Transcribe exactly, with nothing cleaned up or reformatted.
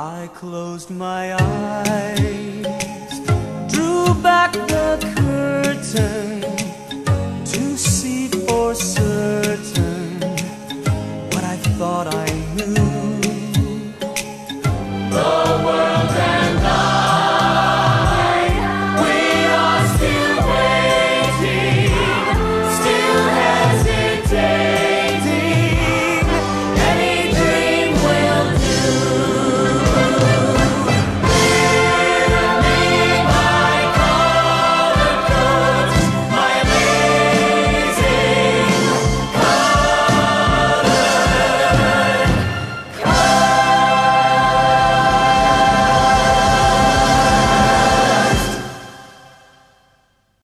I closed my eyes.